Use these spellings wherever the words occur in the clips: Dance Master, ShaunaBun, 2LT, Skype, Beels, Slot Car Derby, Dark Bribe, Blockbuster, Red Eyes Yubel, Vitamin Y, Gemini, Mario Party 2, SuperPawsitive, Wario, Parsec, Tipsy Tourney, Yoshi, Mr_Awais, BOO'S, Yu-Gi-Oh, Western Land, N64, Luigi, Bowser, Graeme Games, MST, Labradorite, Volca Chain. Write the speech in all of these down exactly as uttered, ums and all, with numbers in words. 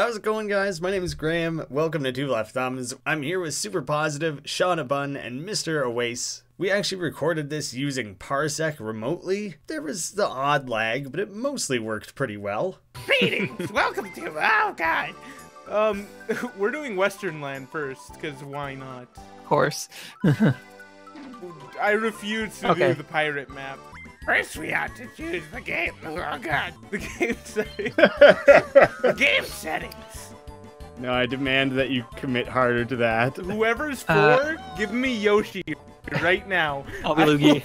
How's it going, guys? My name is Graeme. Welcome to Two Left Thumbs. I'm here with SuperPawsitive, ShaunaBun, and Mister Awais. We actually recorded this using Parsec remotely. There was the odd lag, but it mostly worked pretty well. Greetings! Welcome to... Oh, God! Um, we're doing Western Land first, because why not? Of course. I refuse to okay. do the pirate map. First, we ought to choose the game. Oh, God. The game settings. The game settings. No, I demand that you commit harder to that. Whoever's for, uh, give me Yoshi right now. I'll be Luigi.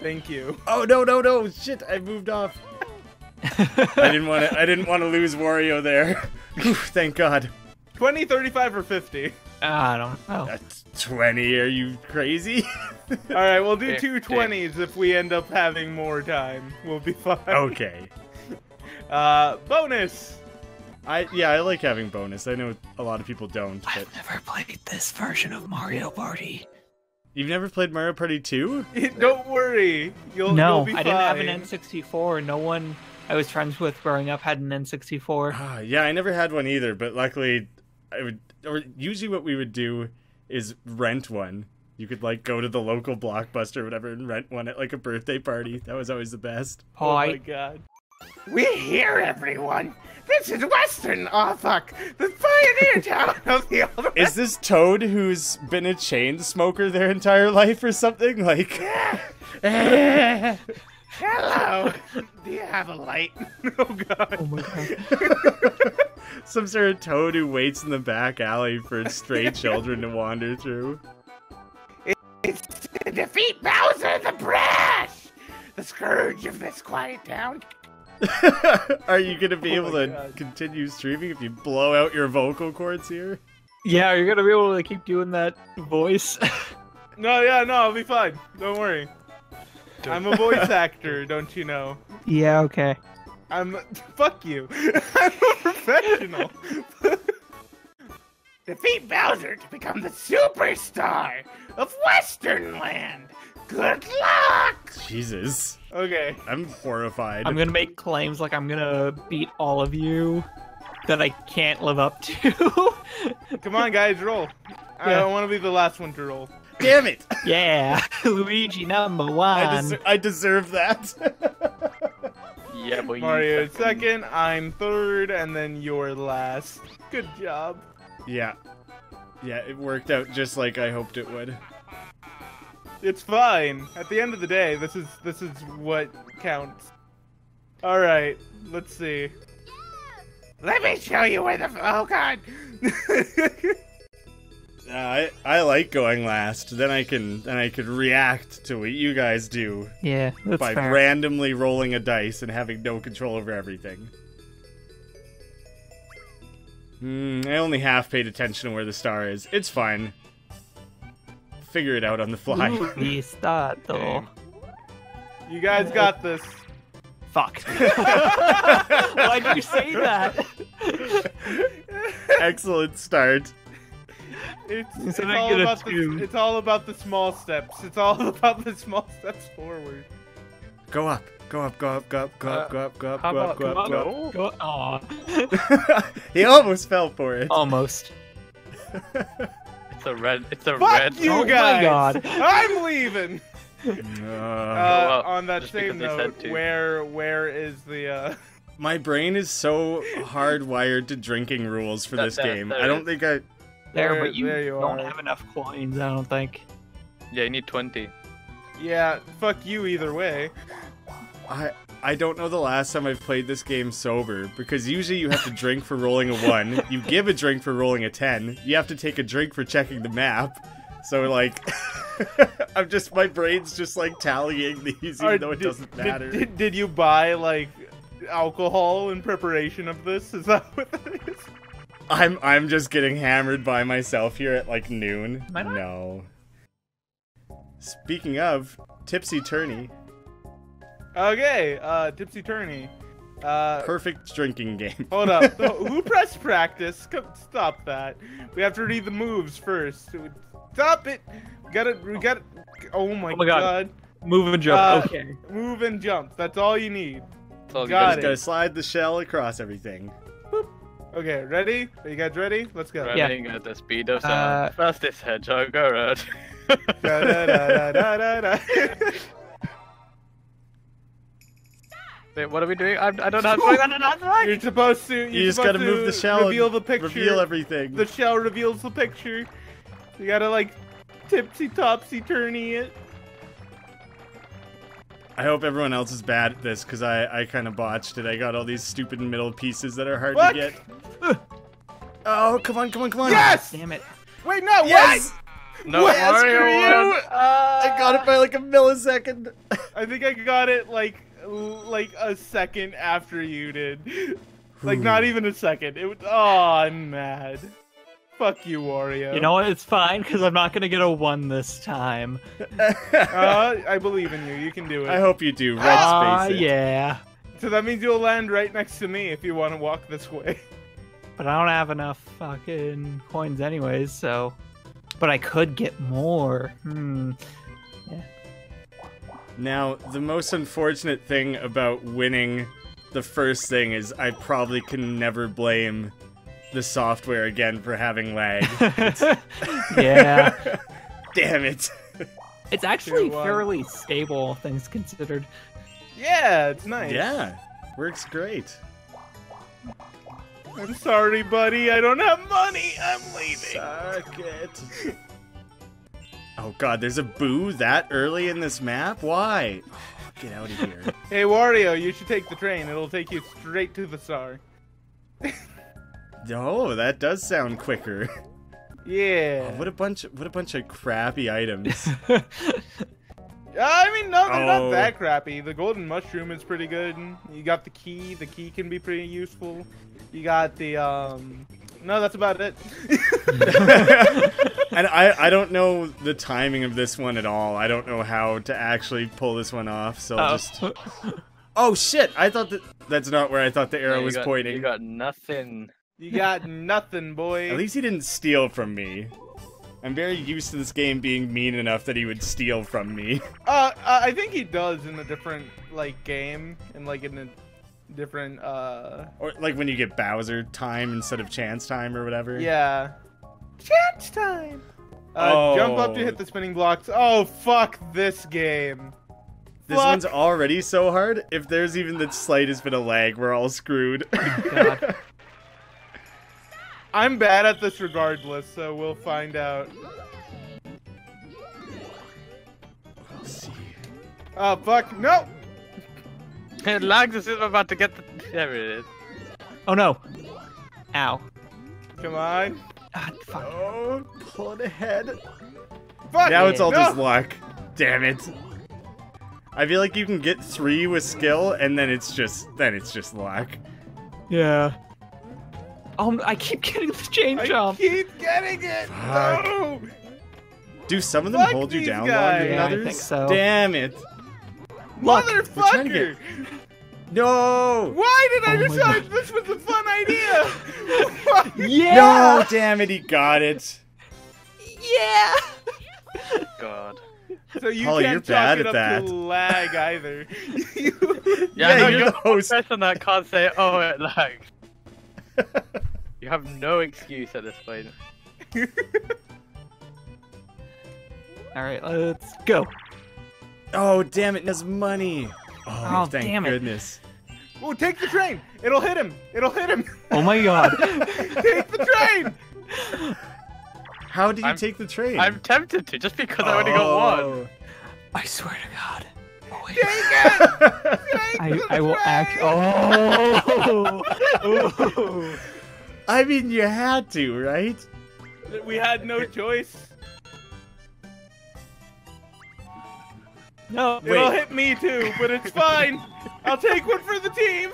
Thank you. Oh, no, no, no. Shit, I moved off. I didn't want to I didn't want to lose Wario there. Thank God. twenty, thirty-five, or fifty? Uh, I don't know. That's twenty, are you crazy? Alright, we'll do two twenties if we end up having more time. We'll be fine. Okay. Uh, bonus! I Yeah, I like having bonus. I know a lot of people don't. But... I've never played this version of Mario Party. You've never played Mario Party two? Don't worry. You'll, no, you'll be fine. No, I didn't have an N sixty-four. No one I was friends with growing up had an N sixty-four. Uh, yeah, I never had one either, but luckily... I would, or usually what we would do is rent one. You could like go to the local Blockbuster or whatever and rent one at like a birthday party. That was always the best. Oh, oh my God. We're here, everyone. This is Western, oh fuck, the pioneer town of the old. Is this Toad who's been a chain smoker their entire life or something? Like, hello. Do you have a light? Oh God. Oh my God. Some sort of toad who waits in the back alley for stray children to wander through. It's to defeat Bowser the brash, the scourge of this quiet town. Are you gonna be oh able to God. continue streaming if you blow out your vocal cords here? Yeah, you're gonna be able to keep doing that voice. No, yeah, no, I'll be fine. Don't worry. Don't. I'm a voice actor, don't you know? Yeah, okay. I'm fuck you. I'm a professional. Defeat Bowser to become the superstar of Western Land. Good luck. Jesus. Okay. I'm horrified. I'm gonna make claims like I'm gonna beat all of you that I can't live up to. Come on, guys, roll. I don't want to be the last one to roll. Damn it. Yeah, Luigi number one. I, des I deserve that. Yeah, boy, Mario second. second, I'm third, and then you're last. Good job. Yeah. Yeah, it worked out just like I hoped it would. It's fine. At the end of the day, this is this is what counts. Alright, let's see. Let me show you where the... Oh, God! uh, I, I like going last. Then I can then I can react to what you guys do. Yeah, that's By fair. randomly rolling a dice and having no control over everything. Hmm, I only half paid attention to where the star is. It's fine. Figure it out on the fly. You guys got this. Fuck. Why did you say that? Excellent start. It's, it's, all about the, it's all about the small steps. It's all about the small steps forward. Go up. Go up, go up, go up, go up, go up, go up, go up, go up, go up, go up. He almost fell for it. Almost. It's a red, it's a Fuck red. You oh guys. My God. I'm leaving. Uh, uh, on that same note, where, where is the, uh... My brain is so hardwired to drinking rules for that, this that, game. That I don't is. think I... There, there, but you, there you don't are. have enough coins, I don't think. Yeah, you need twenty. Yeah, fuck you either way. I I don't know the last time I've played this game sober, because usually you have to drink for rolling a one, you give a drink for rolling a ten, you have to take a drink for checking the map, so like, I'm just, my brain's just like tallying these, even though it doesn't matter. Did, did, did you buy, like, alcohol in preparation of this? Is that what that is? I'm, I'm just getting hammered by myself here at like noon. Am I not? No. Speaking of, Tipsy Tourney. Okay, uh, Tipsy Tourney. Uh, Perfect drinking game. Hold up. So, who pressed practice? Come, stop that. We have to read the moves first. Stop it. We got it. We got it. Oh my, oh my God. God. Move and jump. Uh, okay. Move and jump. That's all you need. So you just gotta slide the shell across everything. Boop. Okay, ready? Are you guys ready? Let's go. Running yeah. at the speed of sound. Uh, Fastest hedgehog around. da, da, da, da, da, da. Wait, what are we doing? I'm, I don't know how to do it. You're supposed to. You're you just supposed gotta to move the shell. Reveal the picture. Reveal everything. The shell reveals the picture. You gotta like tipsy topsy turny it. I hope everyone else is bad at this because I, I kind of botched it. I got all these stupid middle pieces that are hard Look. to get. Ugh. Oh, come on, come on, come on. Yes! Damn it. Wait, no, yes! Wait. No, yes, Mario you. Uh, I got it by like a millisecond. I think I got it like like a second after you did. Like, Ooh. not even a second. It was, oh, I'm mad. Fuck you, Wario. You know what? It's fine, because I'm not going to get a one this time. uh, I believe in you. You can do it. I hope you do. Red uh, space it. yeah. So that means you'll land right next to me if you want to walk this way. But I don't have enough fucking coins anyways, so... But I could get more. Hmm. Yeah. Now, the most unfortunate thing about winning the first thing is I probably can never blame... the software again for having lag. yeah. Damn it. It's actually fairly stable, things considered. Yeah, it's nice. Yeah, works great. I'm sorry, buddy. I don't have money. I'm leaving. Suck it. Oh, God, there's a boo that early in this map? Why? Oh, get out of here. Hey, Wario, you should take the train. It'll take you straight to the S A R. Oh, that does sound quicker. Yeah. Oh, what a bunch! What a bunch of crappy items. uh, I mean, no, they're oh. not that crappy. The golden mushroom is pretty good. You got the key. The key can be pretty useful. You got the um. No, that's about it. And I, I don't know the timing of this one at all. I don't know how to actually pull this one off. So I'll oh. just. Oh shit! I thought that that's not where I thought the arrow yeah, was got, pointing. You got nothing. You got nothing, boy. At least he didn't steal from me. I'm very used to this game being mean enough that he would steal from me. Uh, uh I think he does in a different, like, game. And, like, in a different, uh... Or, like, when you get Bowser time instead of chance time or whatever. Yeah. Chance time! Uh, oh. Jump up to hit the spinning blocks. Oh, fuck this game. This fuck. one's already so hard. If there's even the slightest bit of lag, we're all screwed. Oh, God. I'm bad at this regardless, so we'll find out. We'll see. Oh, fuck. No! It lags as if I'm about to get the... There it is. Oh, no. Ow. Come on. Ah, fuck. Oh, pull it ahead. Fuck! Now it's all no. just luck. Damn it. I feel like you can get three with skill, and then it's just... Then it's just luck. Yeah. Oh, I keep getting the chain jump. I keep getting it. Fuck. No. Do some of them Fuck hold you down guys. longer than others? I think so. Damn it. Look, motherfucker. No. Why did oh I decide God. this was a fun idea? Why? Yeah. No, damn it. He got it. Yeah. God. So you Paul, can't chalk it up that. to lag either. you... Yeah, yeah no, you're, you're the host. person that can't say, oh, it lags. You have no excuse at this point. Alright, let's go. Oh, damn it, there's money. Oh, oh thank damn goodness. It. Oh, take the train! It'll hit him! It'll hit him! Oh my god. Take the train! How do you I'm, take the train? I'm tempted to, just because oh. I already got one. I swear to God. Take it! Take I, I will act. Oh! Ooh. I mean, you had to, right? We had no choice. No. Wait. It'll hit me too, but it's fine. I'll take one for the team.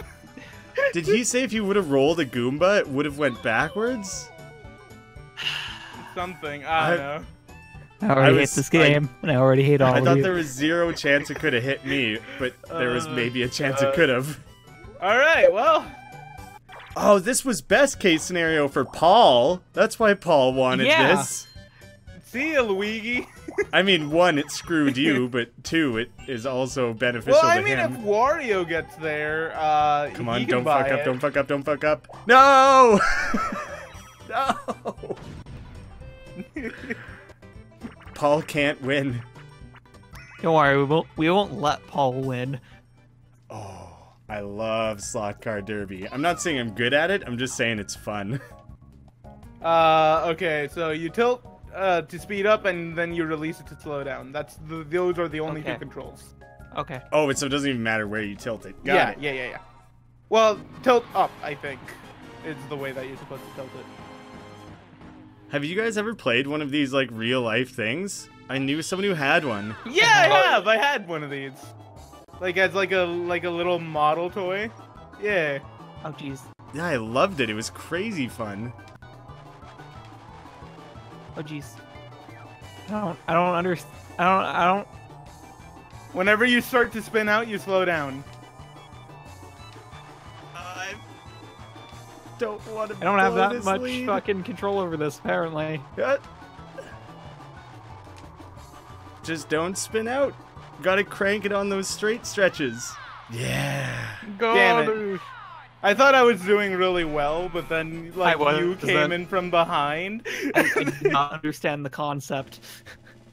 Did he say if you would have rolled a Goomba, it would have went backwards? Something. I don't I... know. I already I was, hate this game, I, and I already hate all I of you. I thought there was zero chance it could have hit me, but there was maybe a chance uh, it could have. Alright, well... Oh, this was best case scenario for Paul. That's why Paul wanted yeah. this. See ya, Luigi. I mean, one, it screwed you, but two, it is also beneficial to him. Well, I mean, him. If Wario gets there, uh, come on, he can don't buy fuck it. up, don't fuck up, don't fuck up. No! No! Paul can't win. Don't worry, we won't, we won't let Paul win. Oh, I love Slot Car Derby. I'm not saying I'm good at it, I'm just saying it's fun. Uh, okay, so you tilt uh, to speed up, and then you release it to slow down. That's the, those are the only okay. two controls. Okay. Oh, so it doesn't even matter where you tilt it. Got yeah, it. yeah, yeah, yeah. Well, tilt up, I think, is the way that you're supposed to tilt it. Have you guys ever played one of these, like, real-life things? I knew someone who had one. Yeah, I have! I had one of these. Like, as, like, a like a little model toy. Yeah. Oh, jeez. Yeah, I loved it. It was crazy fun. Oh, jeez. I don't, I don't understand. I don't, I don't. Whenever you start to spin out, you slow down. I don't want to. I don't have that much lead. fucking control over this, apparently. Yeah. Just don't spin out. Gotta crank it on those straight stretches. Yeah. Go Damn it. I thought I was doing really well, but then like you came in from behind. I, I did not understand the concept.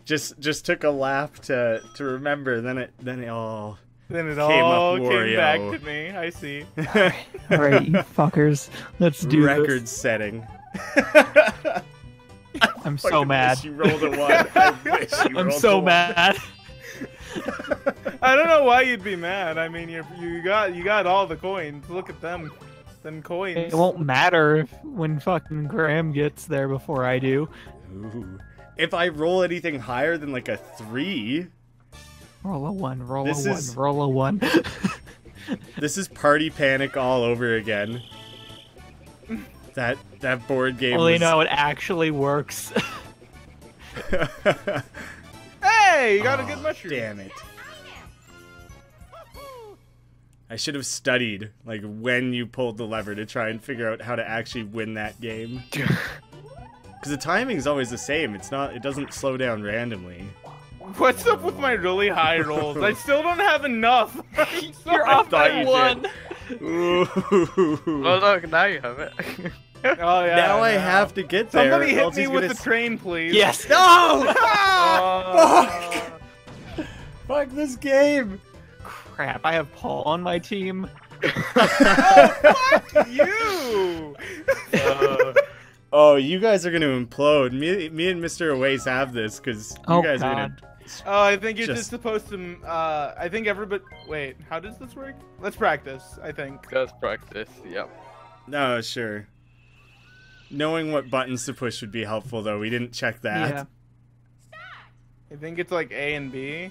Just just took a lap to to remember. Then it then it all then it came all up came back to me. I see. all, right. all right, you fuckers, let's do record this. Record setting. I'm so mad. Wish you rolled a one. I wish you I'm rolled so a mad. One. I don't know why you'd be mad. I mean, you you got you got all the coins. Look at them, them coins. It won't matter if, when fucking Graham gets there before I do. Ooh. If I roll anything higher than like a three, roll a one, roll a one, is, roll a one. This is Party Panic all over again. That that board game. Well, was... you know, it actually works. Hey, you got oh, a good mushroom. Damn it. I should have studied, like, when you pulled the lever to try and figure out how to actually win that game. Because the timing's always the same. It's not, it doesn't slow down randomly. What's up with my really high rolls? I still don't have enough. You're off by one. Ooh. Well, look, now you have it. Oh, yeah, now I, I have to get there. Somebody hit me with the train, please. Yes. No! Ah! Uh... Fuck! Fuck this game. Crap, I have Paul on my team. Oh, fuck you! Uh, oh, you guys are going to implode. Me, me and Mister Awais have this, because you oh, guys God. are going to... Oh, I think you're just, just supposed to... Uh, I think everybody... Wait, how does this work? Let's practice, I think. Let's practice, yep. No, sure. Knowing what buttons to push would be helpful, though. We didn't check that. Yeah. I think it's like A and B.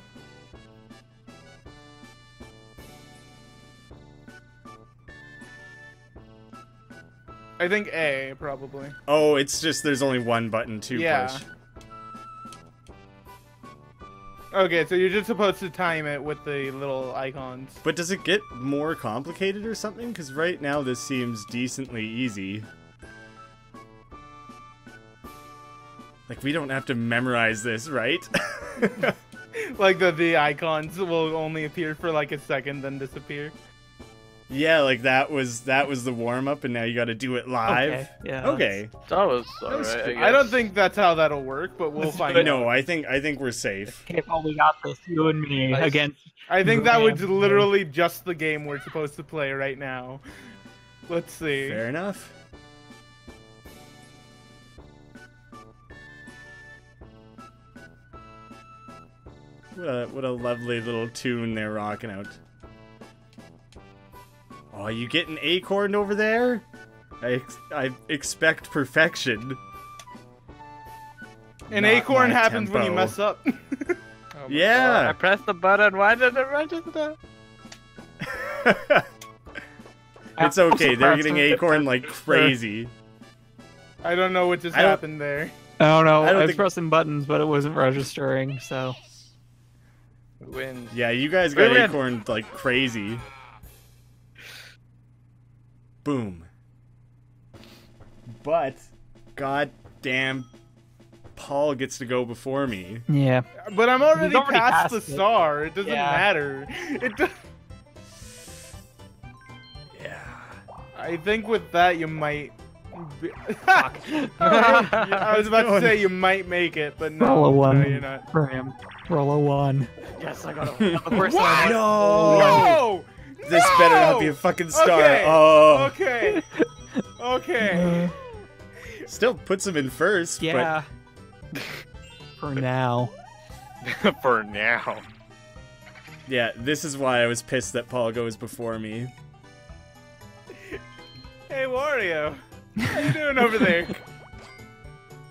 I think A, probably. Oh, it's just there's only one button to yeah. push. Okay, so you're just supposed to time it with the little icons. But does it get more complicated or something? Because right now this seems decently easy. Like, we don't have to memorize this, right? Like, the, the icons will only appear for, like, a second, then disappear. Yeah, like, that was that was the warm-up, and now you gotta do it live. Okay, yeah. Okay. That was alright, I guess. I don't think that's how that'll work, but we'll find out. No, I think, I think we're safe. Okay, well, we got this, you and me, nice. again. I think that was literally just the game we're supposed to play right now. Let's see. Fair enough. What a, what a lovely little tune they're rocking out. Oh, you getting acorned over there? I ex I expect perfection. An Not acorn happens tempo. when you mess up. Oh yeah. God. I pressed the button. Why did it register? It's okay. They're getting acorn like crazy. I don't know what just happened there. I don't know. I, don't I was think... pressing buttons, but it wasn't registering. So. Win. Yeah, you guys got Win. acorned like crazy. Boom. But, goddamn, Paul gets to go before me. Yeah. But I'm already, already past, past the star. It, it doesn't yeah. matter. It does... Yeah. I think with that you might... Be... Fuck. I was about to say you might make it, but no. Roll a one. No, you're not. For him. Roll a one. Yes, I got a one. What? No! No! This no! better not be a fucking star. Okay. Oh. Okay. Okay. Still puts him in first, yeah. but... For now. For now. Yeah, this is why I was pissed that Paul goes before me. Hey, Wario. How you doing over there?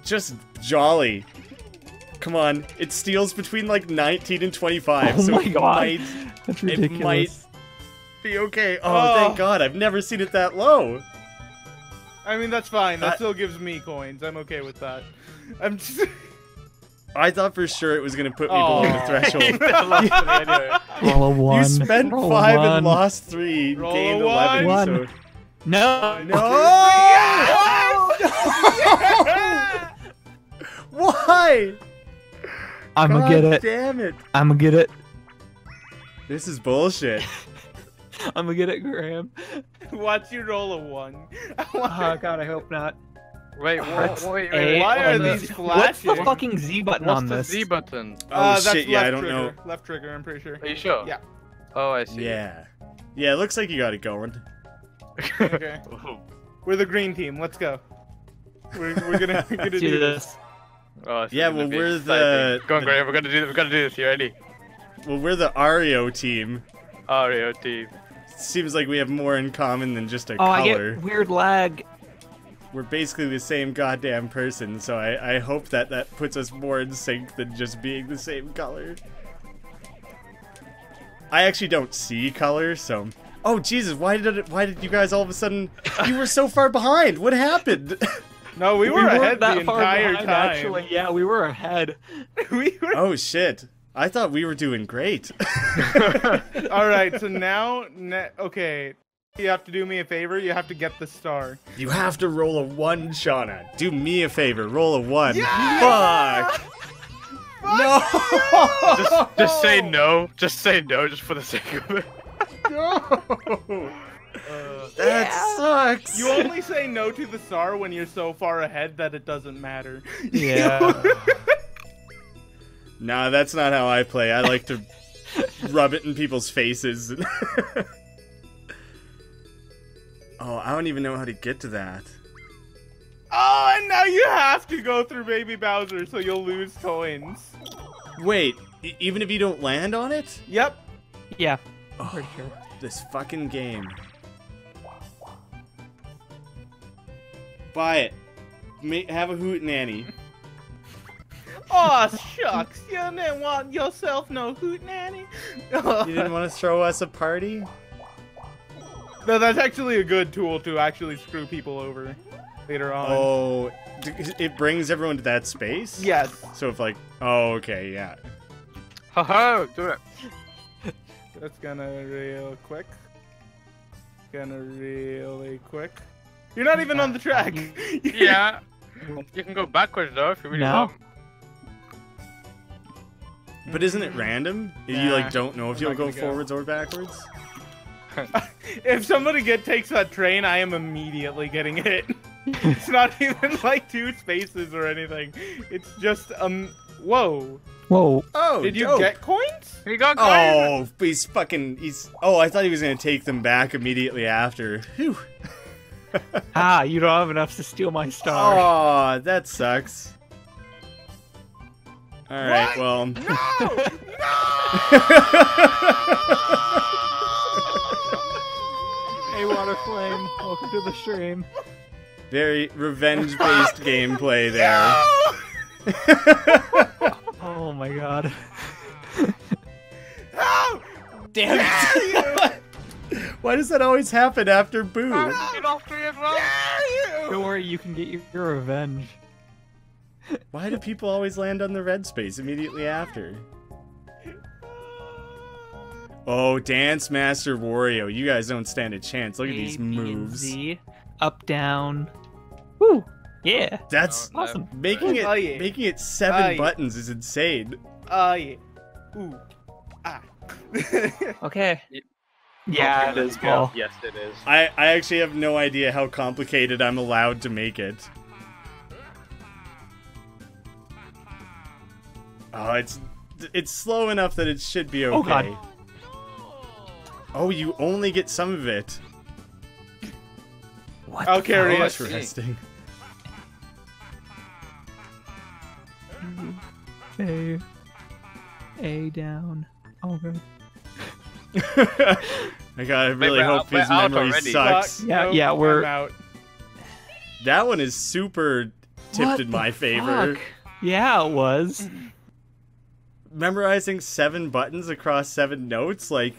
Just jolly. Come on. It steals between, like, nineteen and twenty-five, oh so my it God. might... That's ridiculous. It might be okay. Oh, oh, thank God. I've never seen it that low. I mean, that's fine. That, that still gives me coins. I'm okay with that. I'm just... I thought for sure it was going to put me oh. below the threshold. Roll a one. You spent Roll five one. and lost three. Roll gained eleven. One. So... No. No. No. Yes! Yes! Why? I'm going to get it. Damn it. I'm going to get it. This is bullshit. I'm gonna get it, Graham. Watch you roll a one. Oh God, I hope not. Wait, what? Wait, wait, wait. Why are the... these flashing? What's the fucking Z button What's on this? What's the Z button? Oh uh, shit, that's yeah, I don't trigger. know. Left trigger, I'm pretty sure. Are you sure? Yeah. Oh, I see. Yeah. Yeah, it looks like you got it going. Okay. We're the green team, let's go. We're, we're gonna, we're gonna do this. Oh, yeah, well, we're exciting. the... Go on, Graham, we're gonna do this, we're gonna do this, you ready? Well, we're the Ario team. Ario team. Seems like we have more in common than just a oh, color. I get weird lag. We're basically the same goddamn person, so I, I hope that that puts us more in sync than just being the same color. I actually don't see color, so... Oh, Jesus, why did it, why did you guys all of a sudden... You were so far behind! What happened? No, we, we were ahead the entire behind, time. Actually. Yeah, we were ahead. we were... Oh, shit. I thought we were doing great. All right, so now, ne okay, you have to do me a favor. You have to get the star. You have to roll a one, Shauna. Do me a favor. Roll a one. Yeah! Fuck. Fuck. No. Just, just say no. Just say no, just for the sake of it. No. Uh, that yeah. sucks. You only say no to the star when you're so far ahead that it doesn't matter. Yeah. Nah, that's not how I play. I like to rub it in people's faces. Oh, I don't even know how to get to that. Oh, and now you have to go through Baby Bowser, so you'll lose coins. Wait, e even if you don't land on it? Yep. Yeah, oh, for sure. This fucking game. Buy it. Ma- have a hootenanny. Oh shucks! You didn't want yourself no hootenanny. You didn't want to throw us a party? No, that's actually a good tool to actually screw people over later on. Oh, it brings everyone to that space? Yes. So if like, oh, okay, yeah. Ho ho! Do it. That's gonna real quick. Gonna really quick. You're not even on the track. Yeah. You can go backwards though if you really want. No. But isn't it random? Nah, you like don't know if I'm you'll go forwards go. or backwards. If somebody get takes that train, I am immediately getting hit. It's not even like two spaces or anything. It's just um. Whoa. Whoa. Oh. Did you dope. get coins? He got coins. Oh, he's fucking. He's. Oh, I thought he was gonna take them back immediately after. Whew. Ah, you don't have enough to steal my star. Oh, that sucks. All right, what? well. No! No! Hey, Water Flame, welcome to the stream. Very revenge-based gameplay there. No! Oh my God! No! Damn it! Why does that always happen after Boo? Don't worry, you can get your, your revenge. Why do people always land on the red space immediately after? Oh, Dance Master Wario, you guys don't stand a chance. Look at these moves. Up, down. Woo! Yeah. That's no, awesome. Making it oh, yeah. making it seven oh, yeah. buttons is insane. Oh yeah. Ooh. Ah. Okay. It, yeah, it is cool. Yes, it is. I, I actually have no idea how complicated I'm allowed to make it. Oh, it's it's slow enough that it should be okay. Oh, God. Oh, you only get some of it. What? I'll carry it. Interesting. A, A down. Over. I gotta really hope out, his memory already. sucks. Yeah, no, yeah, we're out. That one is super tipped what in my favor. Fuck? Yeah, it was. Memorizing seven buttons across seven notes, like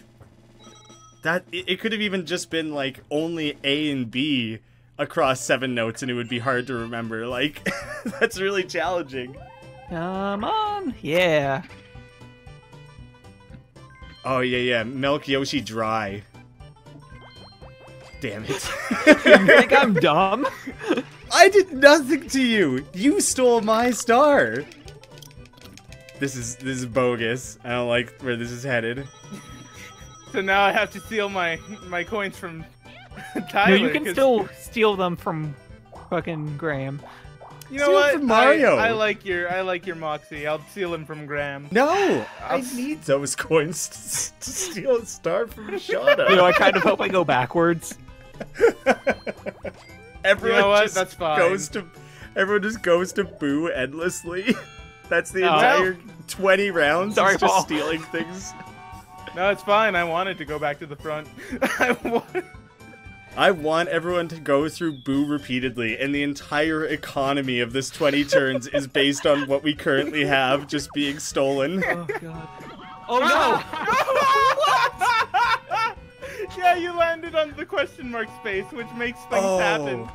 that. It, it could have even just been like only A and B across seven notes, and it would be hard to remember. Like that's really challenging. Come on, yeah. Oh, yeah, yeah. Milk Yoshi dry. Damn it. You think I'm dumb? I did nothing to you. You stole my star. This is this is bogus. I don't like where this is headed. So now I have to steal my, my coins from Tyler. No, you can cause... still steal them from fucking Graham. You know steal what? From Mario. I, I like your I like your moxie. I'll steal him from Graham. No, I'll I need those coins to, to steal a star from Shauna. You know, I kind of hope I go backwards. Everyone you know what? just That's fine. goes to everyone just goes to boo endlessly. That's the no. entire twenty rounds. Sorry, just Paul. stealing things. No, it's fine. I wanted to go back to the front. I wanted. I want everyone to go through boo repeatedly, and the entire economy of this twenty turns is based on what we currently have just being stolen. Oh, God. Oh, no! What? Yeah, you landed on the question mark space, which makes things oh, happen.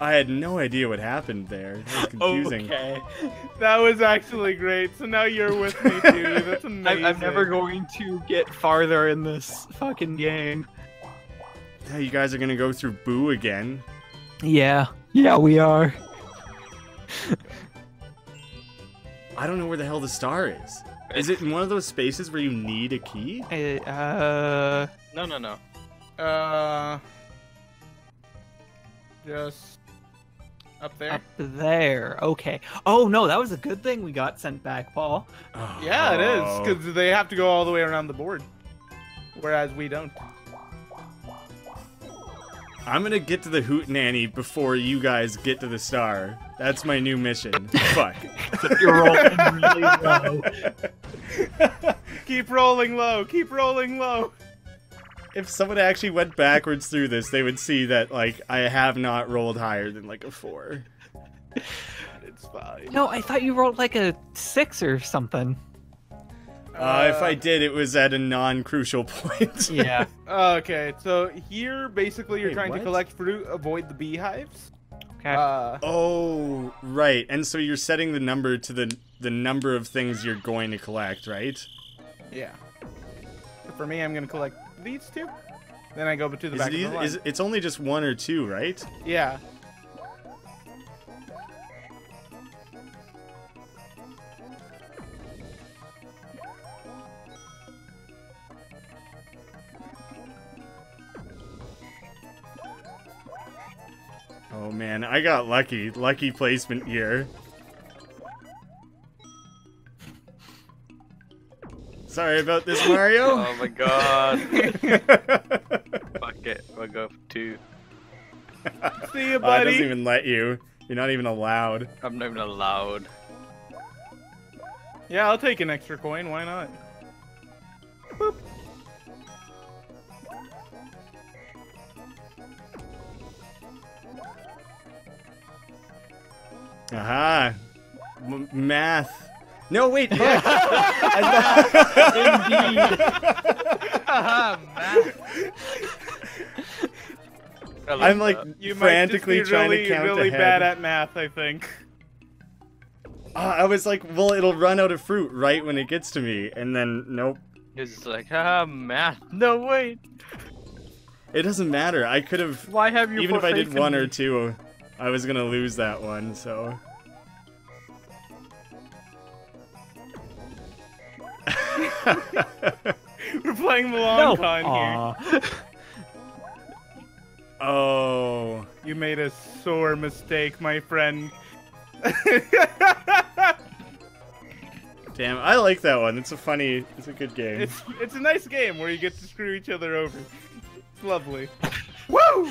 I had no idea what happened there. It was confusing. Okay. That was actually great. So now you're with me, dude. That's amazing. I'm never going to get farther in this fucking game. Yeah, you guys are gonna go through boo again. Yeah. Yeah, we are. I don't know where the hell the star is. Is it in one of those spaces where you need a key? Uh... uh... No, no, no. Uh... Just... Up there? Up there. Okay. Oh, no, that was a good thing we got sent back, Paul. Oh. Yeah, it is, because they have to go all the way around the board. Whereas we don't. I'm gonna get to the hootenanny before you guys get to the star. That's my new mission. Fuck. You're rolling really low. Keep rolling low. Keep rolling low. If someone actually went backwards through this, they would see that, like, I have not rolled higher than, like, a four. It's fine. No, I thought you rolled, like, a six or something. Uh, uh, if I did, it was at a non-crucial point. Yeah. Okay, so here, basically, you're Wait, trying what? to collect fruit, avoid the beehives. Okay. Uh, oh, right. And so you're setting the number to the, the number of things you're going to collect, right? Yeah. For me, I'm going to collect these two. Then I go to the is back it, of the line. Is, it's only just one or two, right? Yeah. Oh man, I got lucky. Lucky placement here. Sorry about this, Mario. Oh my god. Fuck it, we'll go for two. See you, buddy. Oh, it doesn't even let you. You're not even allowed. I'm not even allowed. Yeah, I'll take an extra coin. Why not? Boop. Aha. M math. No, wait. Math. Indeed. Aha, math. I'm like you frantically might just be trying really, to count really ahead. bad at math, I think. Uh, I was like, well, it'll run out of fruit right when it gets to me, and then nope. It's like, ah, math. No, wait. It doesn't matter. I could have. Why have you? Even if I did one me? or two. I was gonna lose that one, so. We're playing the long no. con Aww. here. Oh. You made a sore mistake, my friend. Damn, I like that one. It's a funny, it's a good game. It's, it's a nice game where you get to screw each other over. It's lovely. Woo!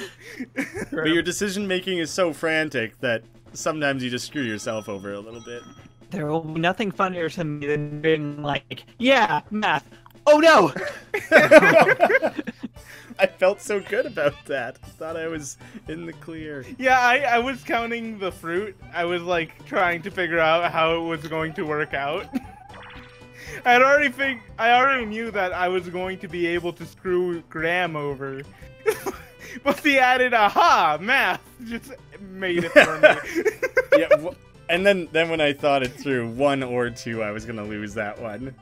But your decision making is so frantic that sometimes you just screw yourself over a little bit. There will be nothing funnier to me than being like, yeah, math. Oh no! I felt so good about that. I thought I was in the clear. Yeah, I, I was counting the fruit. I was like trying to figure out how it was going to work out. I'd already fig- I already knew that I was going to be able to screw Graeme over. But the added aha math just made it for me. Yeah, w and then then when I thought it through, one or two, I was gonna lose that one.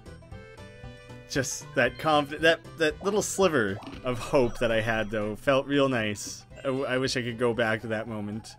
Just that conf- that that little sliver of hope that I had though felt real nice. I, w I wish I could go back to that moment.